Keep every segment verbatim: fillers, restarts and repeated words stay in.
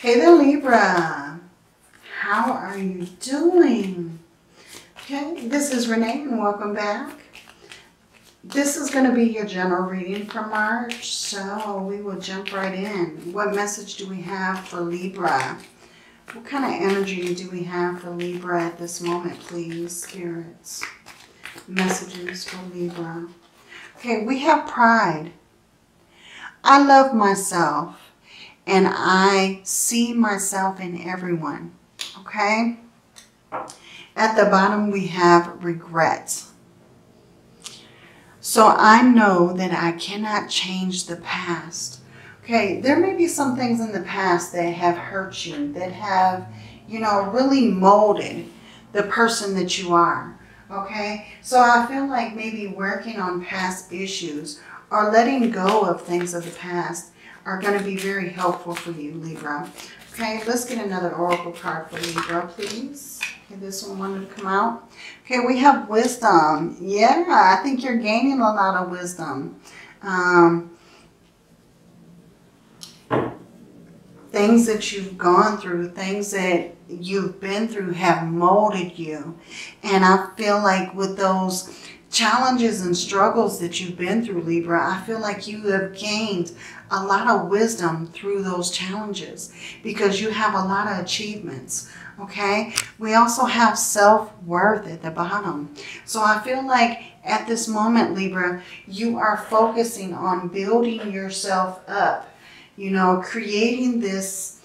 Hey there, Libra. How are you doing? Okay, this is Renee and welcome back. This is going to be your general reading for March, so we will jump right in. What message do we have for Libra? What kind of energy do we have for Libra at this moment, please, spirits? Messages for Libra. Okay, we have pride. I love myself. And I see myself in everyone, okay? At the bottom, we have regret. So I know that I cannot change the past. Okay, there may be some things in the past that have hurt you, that have, you know, really molded the person that you are, okay? So I feel like maybe working on past issues or letting go of things of the past are going to be very helpful for you, Libra. Okay, let's get another oracle card for Libra, please. Okay, this one wanted to come out. Okay, we have wisdom. Yeah, I think you're gaining a lot of wisdom. Um, things that you've gone through, things that you've been through have molded you. And I feel like with those challenges and struggles that you've been through, Libra, I feel like you have gained a lot of wisdom through those challenges because you have a lot of achievements, okay? We also have self-worth at the bottom. So I feel like at this moment, Libra, you are focusing on building yourself up, you know, creating this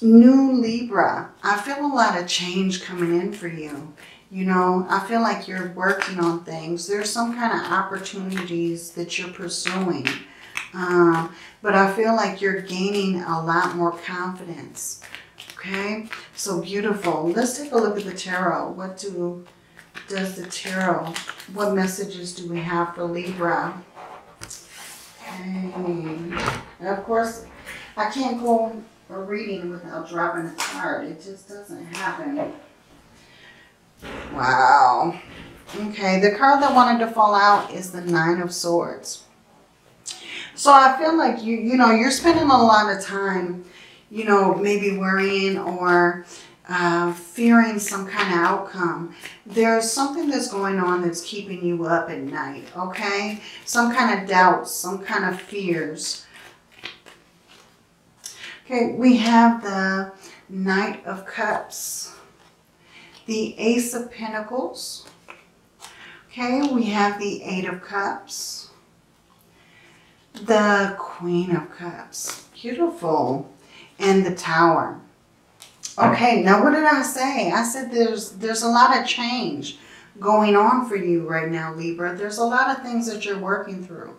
new Libra. I feel a lot of change coming in for you. You know, I feel like you're working on things. There's some kind of opportunities that you're pursuing. Um, but I feel like you're gaining a lot more confidence. Okay? So beautiful. Let's take a look at the tarot. What do does the tarot, what messages do we have for Libra? And of course, I can't go a reading without dropping a card. It just doesn't happen. Wow. Okay, the card that wanted to fall out is the Nine of Swords. So I feel like you, you know, you're spending a lot of time, you know, maybe worrying or uh, fearing some kind of outcome. There's something that's going on that's keeping you up at night, okay? Some kind of doubts, some kind of fears. Okay, we have the Knight of Cups. The Ace of Pentacles. Okay, we have the Eight of Cups. The Queen of Cups. Beautiful. And the Tower. Okay, now what did I say? I said there's, there's a lot of change going on for you right now, Libra. There's a lot of things that you're working through.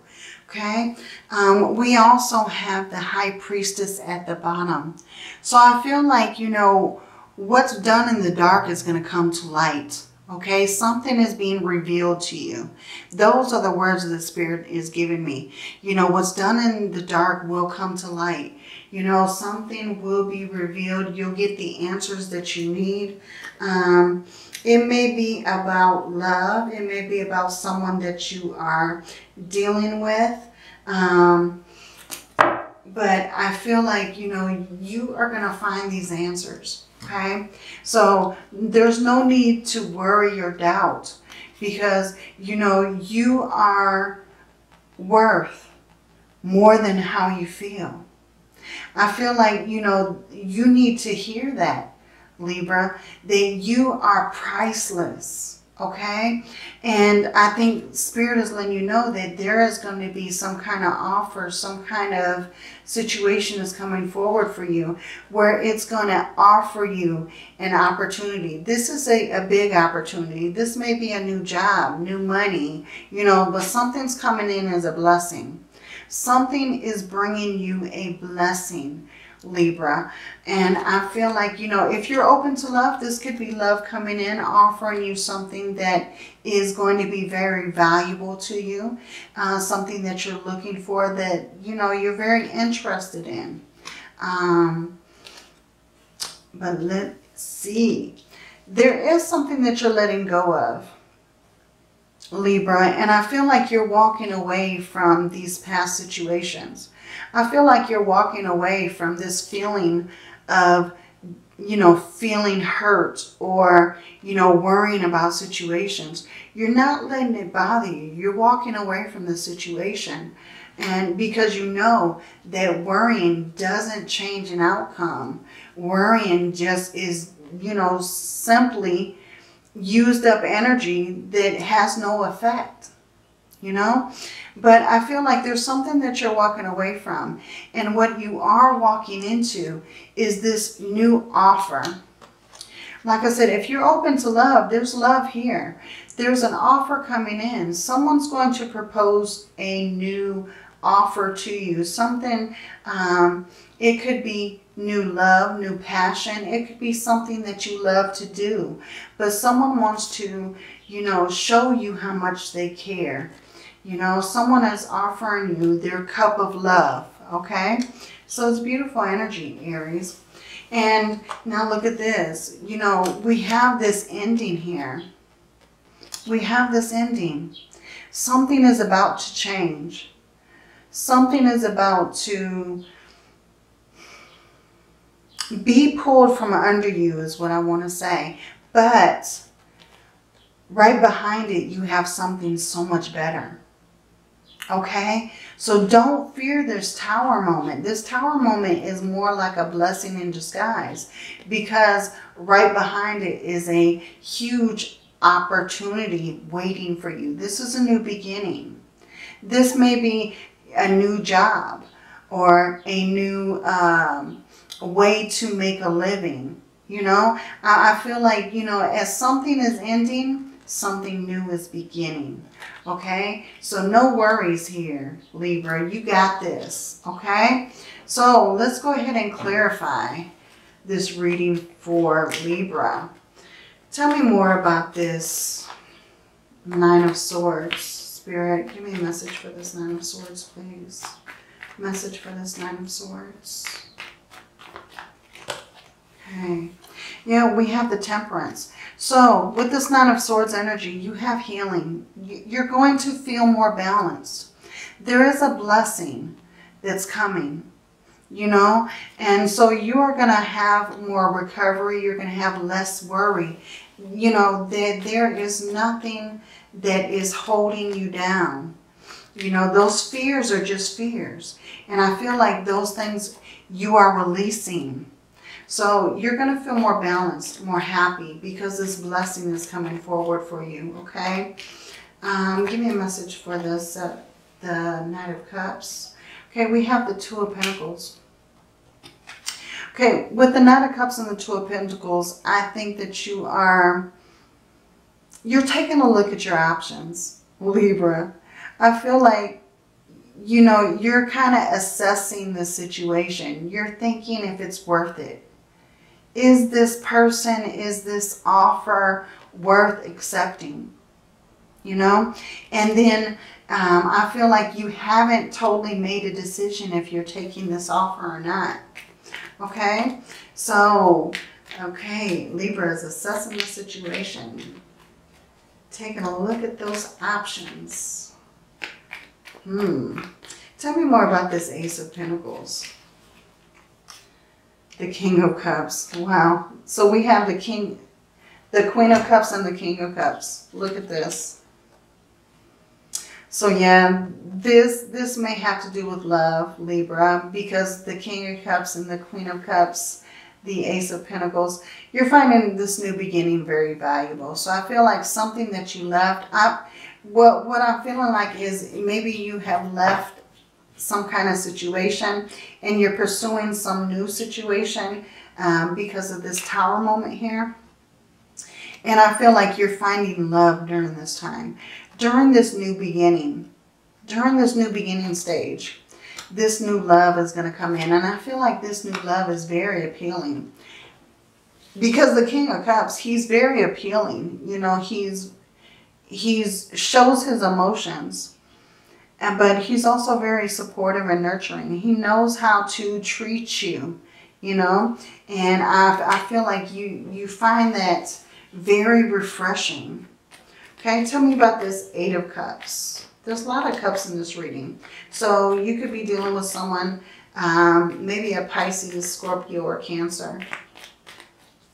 Okay, um, we also have the High Priestess at the bottom. So I feel like, you know, what's done in the dark is going to come to light, okay? Something is being revealed to you. Those are the words that the Spirit is giving me. You know, what's done in the dark will come to light. You know, something will be revealed. You'll get the answers that you need. Um, it may be about love. It may be about someone that you are dealing with. Um, but I feel like, you know, you are going to find these answers. Okay, so there's no need to worry or doubt because, you know, you are worth more than how you feel. I feel like, you know, you need to hear that, Libra, that you are priceless. Okay, and I think Spirit is letting you know that there is going to be some kind of offer, some kind of situation is coming forward for you where it's going to offer you an opportunity. This is a, a big opportunity. This may be a new job, new money, you know, but something's coming in as a blessing. Something is bringing you a blessing, Libra, and I feel like, you know, if you're open to love, this could be love coming in, offering you something that is going to be very valuable to you, uh, something that you're looking for that, you know, you're very interested in. Um, but let's see. There is something that you're letting go of, Libra, and I feel like you're walking away from these past situations. I feel like you're walking away from this feeling of, you know, feeling hurt or, you know, worrying about situations. You're not letting it bother you. You're walking away from the situation. And because you know that worrying doesn't change an outcome. Worrying just is, you know, simply used up energy that has no effect, you know. But I feel like there's something that you're walking away from. And what you are walking into is this new offer. Like I said, if you're open to love, there's love here. There's an offer coming in. Someone's going to propose a new offer to you. Something, um, it could be new love, new passion. It could be something that you love to do. But someone wants to, you know, show you how much they care. You know, someone is offering you their cup of love, okay? So it's beautiful energy, Aries. And now look at this. You know, we have this ending here. We have this ending. Something is about to change. Something is about to be pulled from under you is what I want to say. But right behind it, you have something so much better. Okay, so don't fear this tower moment. This tower moment is more like a blessing in disguise, because right behind it is a huge opportunity waiting for you. This is a new beginning. This may be a new job or a new um, way to make a living. You know, I, I feel like, you know, as something is ending, something new is beginning. Okay, so no worries here, Libra. You got this. Okay, so let's go ahead and clarify this reading for Libra. Tell me more about this Nine of Swords, Spirit. Give me a message for this Nine of Swords, please. Message for this Nine of Swords. Okay. Yeah, we have the Temperance. So with this Nine of Swords energy, you have healing. You're going to feel more balanced. There is a blessing that's coming, you know, and so you are going to have more recovery. You're going to have less worry. You know, that there is nothing that is holding you down. You know, those fears are just fears. And I feel like those things you are releasing. So you're going to feel more balanced, more happy, because this blessing is coming forward for you, okay? Um, give me a message for this, uh, the Knight of Cups. Okay, we have the Two of Pentacles. Okay, with the Knight of Cups and the Two of Pentacles, I think that you are, you're taking a look at your options, Libra. I feel like, you know, you're kind of assessing the situation. You're thinking if it's worth it. Is this person, is this offer worth accepting? You know? And then um, I feel like you haven't totally made a decision if you're taking this offer or not. Okay? So, okay, Libra is assessing the situation. Taking a look at those options. Hmm. Tell me more about this Ace of Pentacles. The King of Cups. Wow. So we have the King, the Queen of Cups and the King of Cups. Look at this. So yeah, this, this may have to do with love, Libra, because the King of Cups and the Queen of Cups, the Ace of Pentacles, you're finding this new beginning very valuable. So I feel like something that you left up, what, what I'm feeling like is maybe you have left some kind of situation and you're pursuing some new situation um, because of this tower moment here. And I feel like you're finding love during this time, during this new beginning, during this new beginning stage. This new love is going to come in, and I feel like this new love is very appealing, because the King of Cups, he's very appealing. You know, he's he's shows his emotions. But he's also very supportive and nurturing. He knows how to treat you, you know. And I, I feel like you, you find that very refreshing. Okay, tell me about this Eight of Cups. There's a lot of cups in this reading. So you could be dealing with someone, um, maybe a Pisces, Scorpio, or Cancer.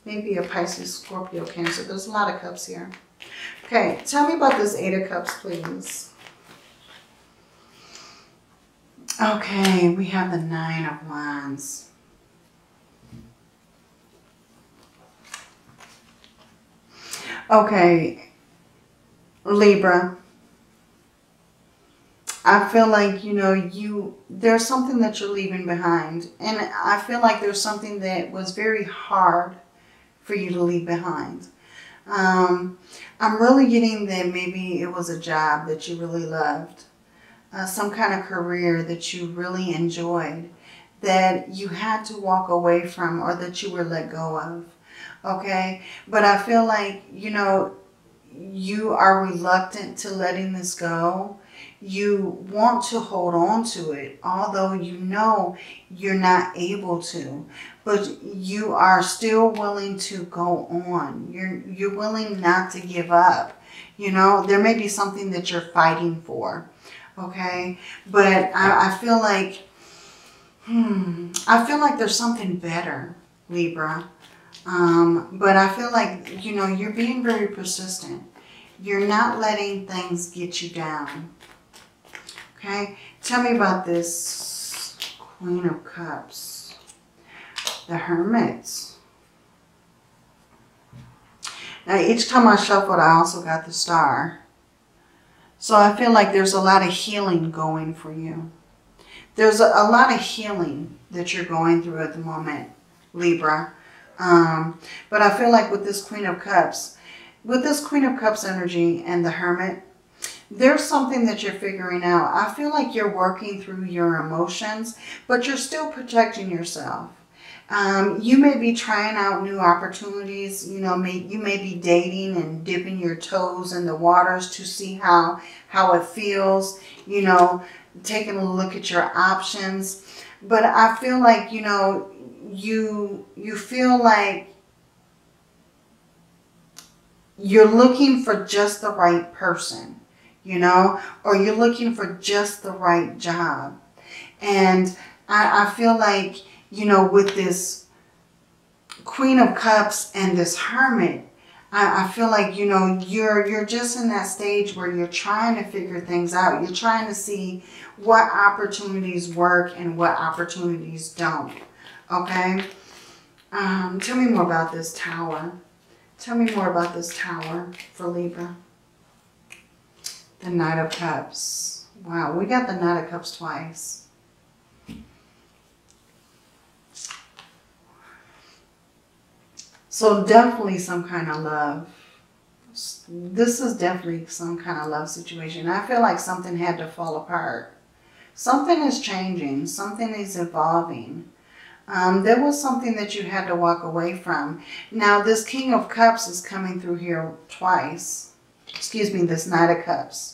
Maybe a Pisces, Scorpio, Cancer. There's a lot of cups here. Okay, tell me about this Eight of Cups, please. Okay, we have the Nine of Wands. Okay, Libra. I feel like, you know, you there's something that you're leaving behind. And I feel like there's something that was very hard for you to leave behind. Um, I'm really getting that maybe it was a job that you really loved. Uh, some kind of career that you really enjoyed. That you had to walk away from or that you were let go of. Okay? But I feel like, you know, you are reluctant to letting this go. You want to hold on to it, although you know you're not able to, but you are still willing to go on. You're, you're willing not to give up. You know, there may be something that you're fighting for, okay? But I, I feel like, hmm, I feel like there's something better, Libra. Um, but I feel like, you know, you're being very persistent. You're not letting things get you down. Okay, tell me about this Queen of Cups, the Hermits. Now, each time I shuffled, I also got the star. So I feel like there's a lot of healing going for you. There's a, a lot of healing that you're going through at the moment, Libra. Um, but I feel like with this Queen of Cups, with this Queen of Cups energy and the Hermit, there's something that you're figuring out. I feel like you're working through your emotions, but you're still protecting yourself. Um, you may be trying out new opportunities. You know, may, you may be dating and dipping your toes in the waters to see how, how it feels. You know, taking a look at your options. But I feel like, you know, you, you feel like you're looking for just the right person. You know, or you're looking for just the right job. And I, I feel like, you know, with this Queen of Cups and this Hermit, I, I feel like, you know, you're, you're just in that stage where you're trying to figure things out. You're trying to see what opportunities work and what opportunities don't. Okay. Um, tell me more about this Tower. Tell me more about this Tower for Libra. The Knight of Cups. Wow, we got the Knight of Cups twice. So definitely some kind of love. This is definitely some kind of love situation. I feel like something had to fall apart. Something is changing. Something is evolving. Um, there was something that you had to walk away from. Now this King of Cups is coming through here twice. Excuse me, this Knight of Cups.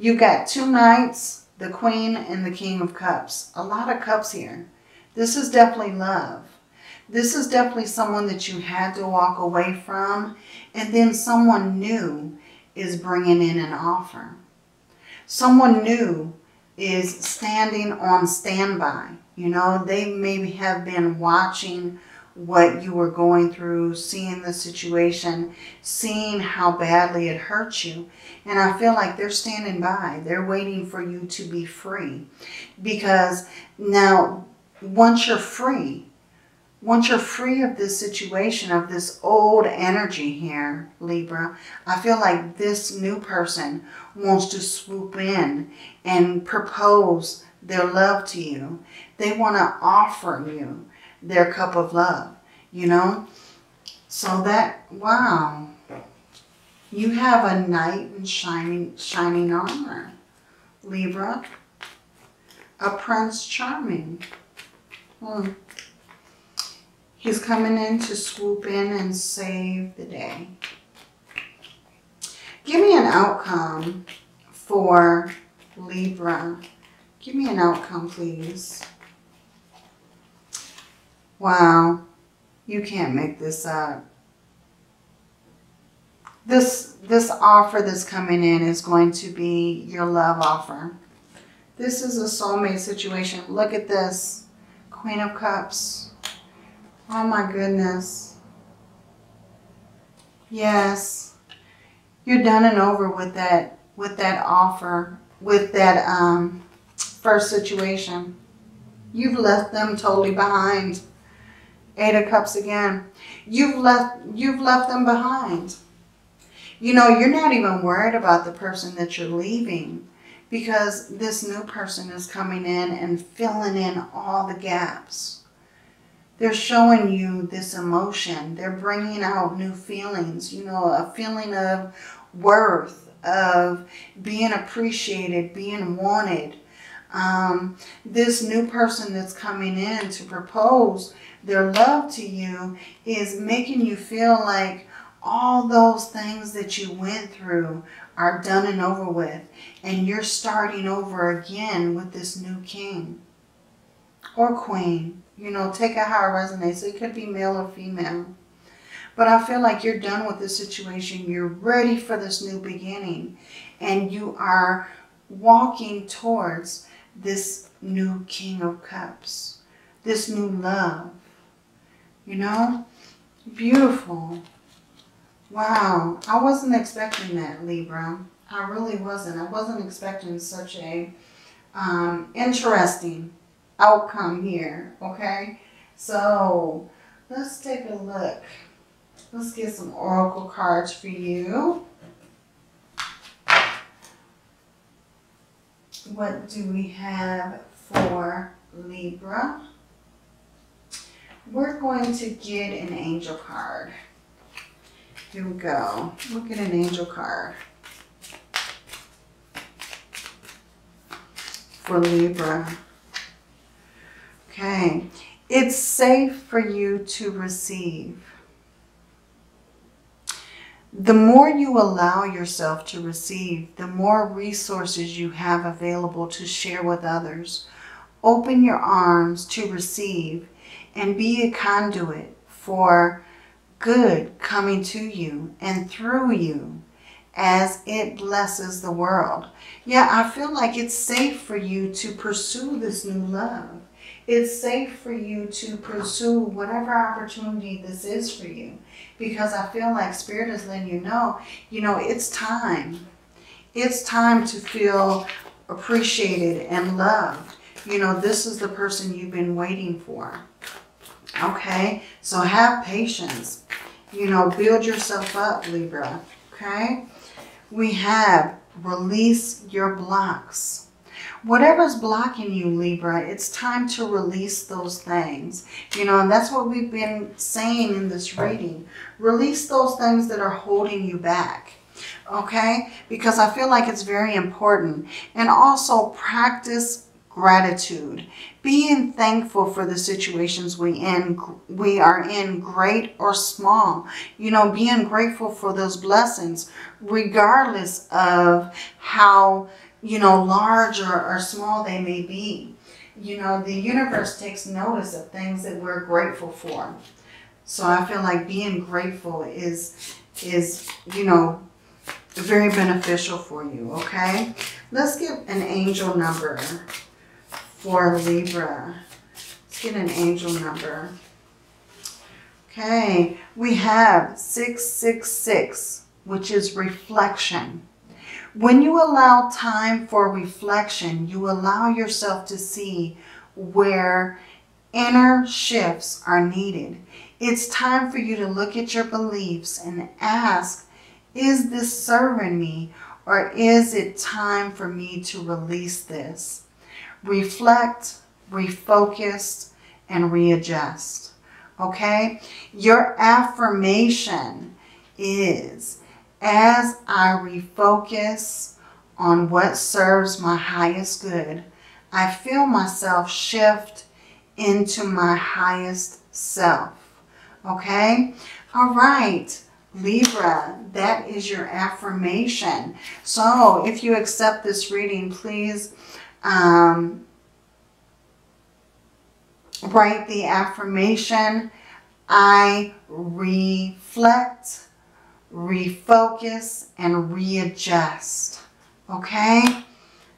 You've got two Knights, the Queen, and the King of Cups. A lot of cups here. This is definitely love. This is definitely someone that you had to walk away from. And then someone new is bringing in an offer. Someone new is standing on standby. You know, they maybe have been watching what you were going through, seeing the situation, seeing how badly it hurt you. And I feel like they're standing by. They're waiting for you to be free. Because now, once you're free, once you're free of this situation, of this old energy here, Libra, I feel like this new person wants to swoop in and propose their love to you. They want to offer you their cup of love, you know. So that, wow, you have a knight in shining shining armor, Libra, a Prince Charming. Hmm. He's coming in to swoop in and save the day. Give me an outcome for Libra. Give me an outcome, please. Wow, you can't make this up. This, this offer that's coming in is going to be your love offer. This is a soulmate situation. Look at this. Queen of Cups. Oh my goodness. Yes. You're done and over with that, with that offer, with that um, first situation. You've left them totally behind. Eight of Cups again. You've left, you've left them behind. You know, you're not even worried about the person that you're leaving, because this new person is coming in and filling in all the gaps. They're showing you this emotion. They're bringing out new feelings, you know, a feeling of worth, of being appreciated, being wanted. Um, this new person that's coming in to propose their love to you is making you feel like all those things that you went through are done and over with, and you're starting over again with this new king or queen. You know, take out how it resonates. It could be male or female. But I feel like you're done with this situation. You're ready for this new beginning, and you are walking towards this new King of Cups, this new love. You know, beautiful. Wow, I wasn't expecting that, Libra. I really wasn't. I wasn't expecting such a um, interesting outcome here, okay? So, let's take a look. Let's get some oracle cards for you. What do we have for Libra? We're going to get an angel card. Here we go. Look at an angel card for Libra. Okay. It's safe for you to receive. The more you allow yourself to receive, the more resources you have available to share with others. Open your arms to receive and be a conduit for good coming to you and through you as it blesses the world. Yeah, I feel like it's safe for you to pursue this new love. It's safe for you to pursue whatever opportunity this is for you, because I feel like Spirit is letting you know, you know, it's time. It's time to feel appreciated and loved. You know, this is the person you've been waiting for. Okay, so have patience. You know, build yourself up, Libra. Okay, we have release your blocks. Whatever's blocking you, Libra, it's time to release those things. You know, and that's what we've been saying in this reading. Release those things that are holding you back. Okay, because I feel like it's very important. And also practice gratitude, being thankful for the situations we in we are in, great or small. You know, being grateful for those blessings, regardless of how, you know, large or, or small they may be. You know, the universe takes notice of things that we're grateful for. So I feel like being grateful is is you know, very beneficial for you. Okay, let's get an angel number for Libra. Let's get an angel number. Okay, we have six six six, which is reflection. When you allow time for reflection, you allow yourself to see where inner shifts are needed. It's time for you to look at your beliefs and ask, is this serving me, or is it time for me to release this? Reflect, refocus, and readjust. Okay? Your affirmation is, as I refocus on what serves my highest good, I feel myself shift into my highest self. Okay? All right, Libra, that is your affirmation. So if you accept this reading, please Um, write the affirmation, I reflect refocus, and readjust. Okay?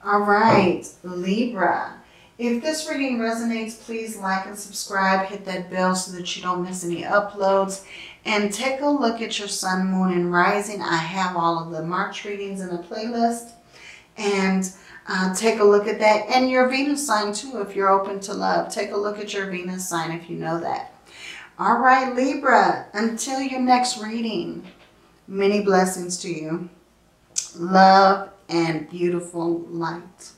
All right, Libra. If this reading resonates, please like and subscribe. Hit that bell so that you don't miss any uploads. And take a look at your sun, moon, and rising. I have all of the March readings in a playlist. And uh, take a look at that. And your Venus sign, too, if you're open to love. Take a look at your Venus sign if you know that. All right, Libra. Until your next reading, many blessings to you. Love and beautiful light.